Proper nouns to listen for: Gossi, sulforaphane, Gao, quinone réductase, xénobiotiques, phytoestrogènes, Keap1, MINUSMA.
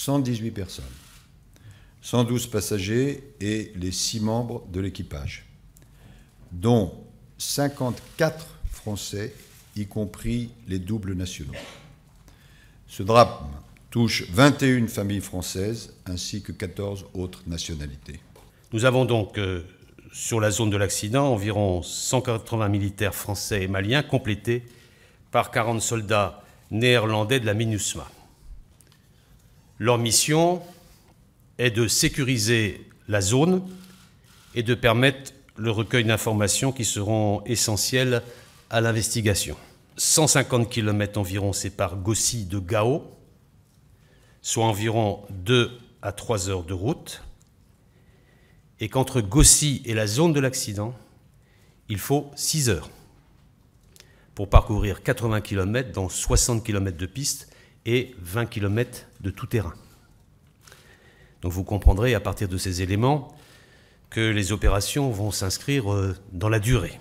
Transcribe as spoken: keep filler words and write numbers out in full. cent dix-huit personnes, cent douze passagers et les six membres de l'équipage, dont cinquante-quatre Français, y compris les doubles nationaux. Ce drame touche vingt et une familles françaises ainsi que quatorze autres nationalités. Nous avons donc, euh, sur la zone de l'accident, environ cent quatre-vingts militaires français et maliens complétés par quarante soldats néerlandais de la MINUSMA. Leur mission est de sécuriser la zone et de permettre le recueil d'informations qui seront essentielles à l'investigation. cent cinquante kilomètres environ séparent Gossi de Gao, soit environ deux à trois heures de route, et qu'entre Gossi et la zone de l'accident, il faut six heures pour parcourir quatre-vingts kilomètres dans soixante kilomètres de piste et vingt kilomètres de tout-terrain. Donc vous comprendrez à partir de ces éléments que les opérations vont s'inscrire dans la durée.